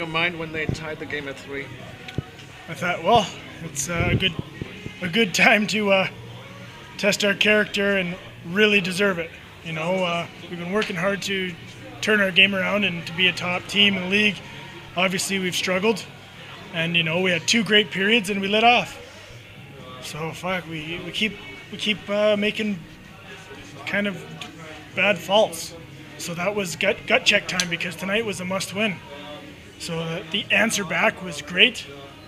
Your mind when they tied the game at 3? I thought, well, it's a good time to test our character and really deserve it. You know, we've been working hard to turn our game around and to be a top team in the league. Obviously, we've struggled, and you know, we had 2 great periods and we let off. So we keep making kind of bad faults. So that was gut check time, because tonight was a must-win. So the answer back was great,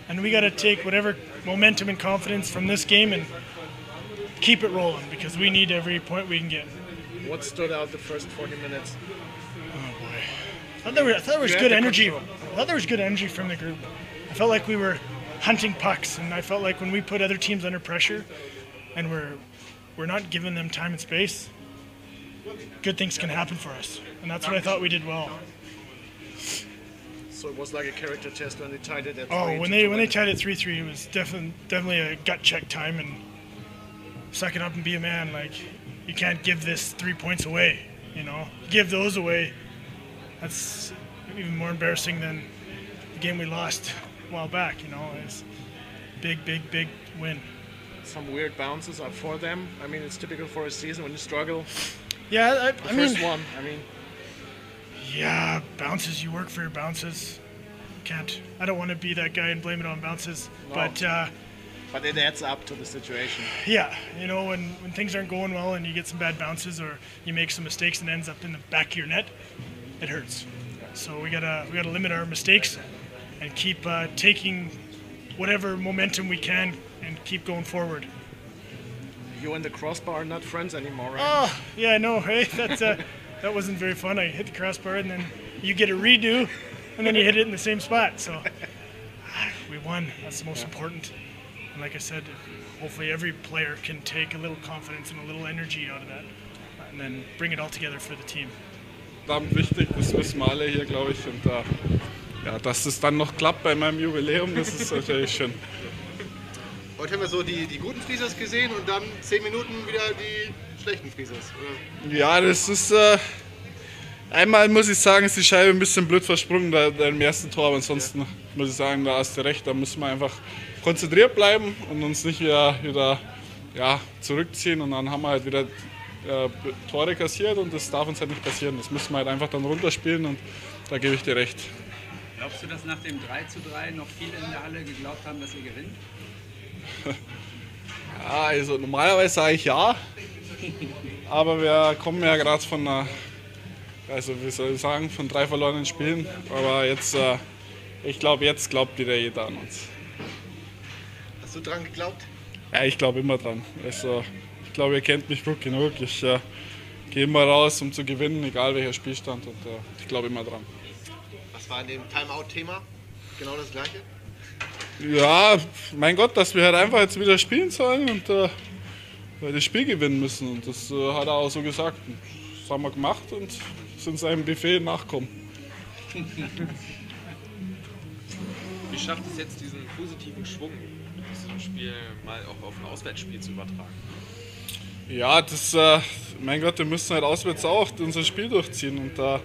and we got to take whatever momentum and confidence from this game and keep it rolling, because we need every point we can get. What stood out the first 40 minutes? Oh boy, I thought there was good energy. I thought there was good energy from the group. I felt like we were hunting pucks, and I felt like when we put other teams under pressure, and we're not giving them time and space, good things can happen for us, and that's what I thought we did well. So it was like a character test when they tied it at 3-3. Oh, when they tied it 3-3, it was definitely a gut check time, and suck it up and be a man. Like, you can't give this 3 points away. You know, give those away. That's even more embarrassing than the game we lost a while back. You know, it's big win. Some weird bounces are for them. I mean, it's typical for a season when you struggle. Yeah, I mean. Yeah, bounces, you work for your bounces. Can't. I don't want to be that guy and blame it on bounces. No. But it adds up to the situation. Yeah, you know, when things aren't going well and you get some bad bounces or you make some mistakes and it ends up in the back of your net, it hurts. So we gotta limit our mistakes and keep taking whatever momentum we can and keep going forward. You and the crossbar are not friends anymore, right? Oh, yeah, I know, hey? That's... That wasn't very fun. I hit the crossbar, and then you get a redo, and then you hit it in the same spot. So we won. That's the most important. And like I said, hopefully every player can take a little confidence and a little energy out of that, and then bring it all together for the team. Wichtig, das wissen alle hier, glaube ich, und ja, dass es dann noch klappt bei meinem Jubiläum, das ist natürlich schön. Heute haben wir so die guten Freezers gesehen und dann 10 Minuten wieder die schlechten Freezers, oder? Ja, das ist... einmal muss ich sagen, ist die Scheibe ein bisschen blöd versprungen im ersten Tor, aber ansonsten muss ich sagen, da hast du recht, da müssen wir einfach konzentriert bleiben und uns nicht wieder zurückziehen, und dann haben wir halt wieder Tore kassiert, und das darf uns halt nicht passieren. Das müssen wir halt einfach dann runterspielen, und da gebe ich dir recht. Glaubst du, dass nach dem 3:3 noch viele in der Halle geglaubt haben, dass ihr gewinnt? Ja, also normalerweise sage ich ja, aber wir kommen ja gerade von einer, also wie soll ich sagen, von 3 verlorenen Spielen, aber jetzt, ich glaube, jetzt glaubt wieder jeder an uns. Hast du dran geglaubt? Ja, ich glaube immer dran. Also, ich glaube, ihr kennt mich gut genug. Ich gehe immer raus, um zu gewinnen, egal welcher Spielstand, und ich glaube immer dran. Was war in dem Timeout-Thema? Genau das Gleiche? Ja, mein Gott, dass wir halt einfach jetzt wieder spielen sollen und das Spiel gewinnen müssen. Und das hat er auch so gesagt. Und das haben wir gemacht und sind seinem Befehl nachkommen. Wie schafft es jetzt, diesen positiven Schwung aus diesem Spiel mal auch auf ein Auswärtsspiel zu übertragen? Ja, das, mein Gott, wir müssen halt auswärts auch unser Spiel durchziehen. Und da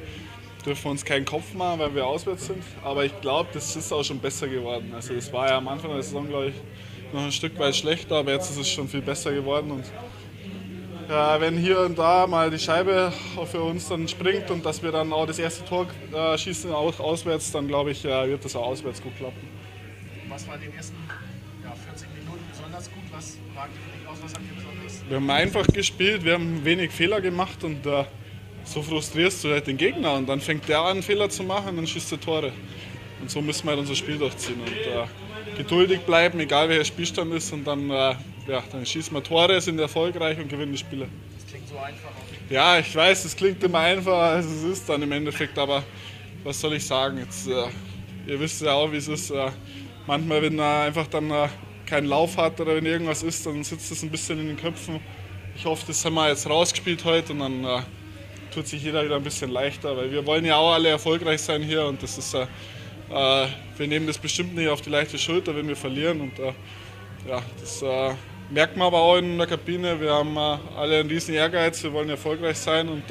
dürfen wir uns keinen Kopf machen, weil wir auswärts sind. Aber ich glaube, das ist auch schon besser geworden. Also das war ja am Anfang der Saison, glaube ich, noch ein Stück weit schlechter, aber jetzt ist es schon viel besser geworden. Und wenn hier und da mal die Scheibe für uns dann springt und dass wir dann auch das erste Tor schießen, auch auswärts, dann glaube ich, wird das auch auswärts gut klappen. Was war in den ersten 40 Minuten besonders gut? Was war nicht aus? Was habt ihr besonders? Wir haben einfach gespielt, wir haben wenig Fehler gemacht, und so frustrierst du halt den Gegner, und dann fängt der an, Fehler zu machen, und dann schießt er Tore. Und so müssen wir halt unser Spiel durchziehen und geduldig bleiben, egal welcher Spielstand ist, und dann, dann schießen wir Tore, sind erfolgreich und gewinnen die Spiele. Das klingt so einfach. Ja, ich weiß, das klingt immer einfacher, als es ist dann im Endeffekt, aber was soll ich sagen? Jetzt, ihr wisst ja auch, wie es ist. Manchmal, wenn er einfach dann keinen Lauf hat oder wenn irgendwas ist, dann sitzt es ein bisschen in den Köpfen. Ich hoffe, das haben wir jetzt rausgespielt heute, und dann... tut sich jeder wieder ein bisschen leichter, weil wir wollen ja auch alle erfolgreich sein hier, und das ist wir nehmen das bestimmt nicht auf die leichte Schulter, wenn wir verlieren, und das merkt man aber auch in der Kabine, wir haben alle einen riesen Ehrgeiz, wir wollen erfolgreich sein und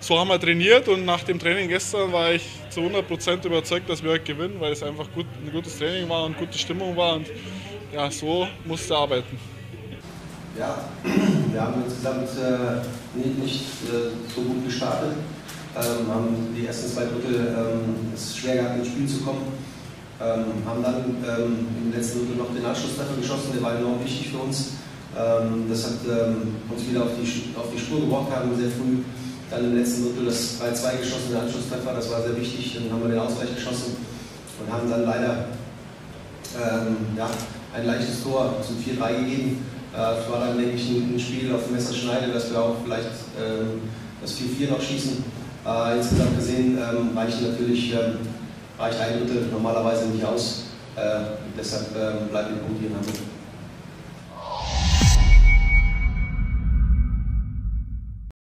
so haben wir trainiert und nach dem Training gestern war ich zu 100% überzeugt, dass wir heute gewinnen, weil es einfach ein gutes Training war und gute Stimmung war und ja, so musste arbeiten. Ja, wir haben insgesamt nicht so gut gestartet, haben die ersten zwei Drittel es schwer gehabt ins Spiel zu kommen. Haben dann im letzten Drittel noch den Anschlusstreffer geschossen, der war enorm wichtig für uns. Das hat uns wieder auf die Spur gebracht, haben sehr früh dann im letzten Drittel das 3-2 geschossen, der Anschlusstreffer, das war sehr wichtig. Dann haben wir den Ausgleich geschossen und haben dann leider ein leichtes Tor zum 4-3 gegeben. Das war dann, denke ich, ein Spiel auf Messerschneide, dass wir auch vielleicht das 4-4 noch schießen. Insgesamt gesehen reichen natürlich. Reicht ein Drittel normalerweise nicht aus, deshalb bleibt die Punkte in Hamburg.